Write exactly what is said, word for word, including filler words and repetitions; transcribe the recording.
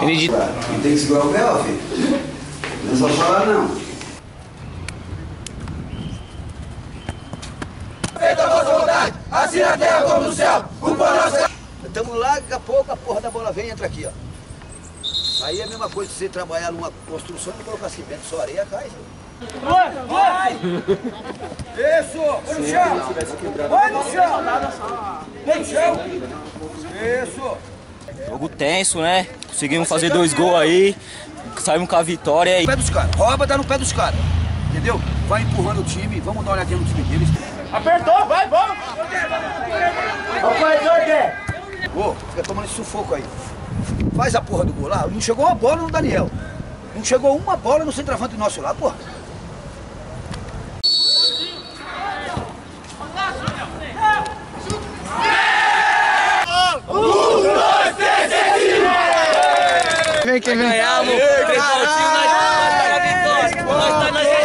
Benedito. Não tem que segurar o pé, ó, filho. Não é só falar, não. Feita a vossa vontade, assim na terra como no céu. O pão nosso... Estamos lá, daqui a pouco a porra da bola vem e entra aqui, ó. Aí é a mesma coisa que você trabalhar numa construção e colocar cimento, só areia cai, viu? Vai, vai! Isso! Põe no chão! Põe no chão! Põe no chão! Isso! Jogo tenso, né? Conseguimos fazer dois gols aí, saímos com a vitória aí. Pé dos caras, rouba, tá no pé dos caras, entendeu? Vai empurrando o time, vamos dar uma olhadinha no time deles. Apertou, vai, vamos! Ô, fica tomando esse sufoco aí. Faz a porra do gol lá, não chegou uma bola no Daniel. Não chegou uma bola no centroavante nosso lá, porra. Vem que vem. Ganhamos! Nós tá na vitória!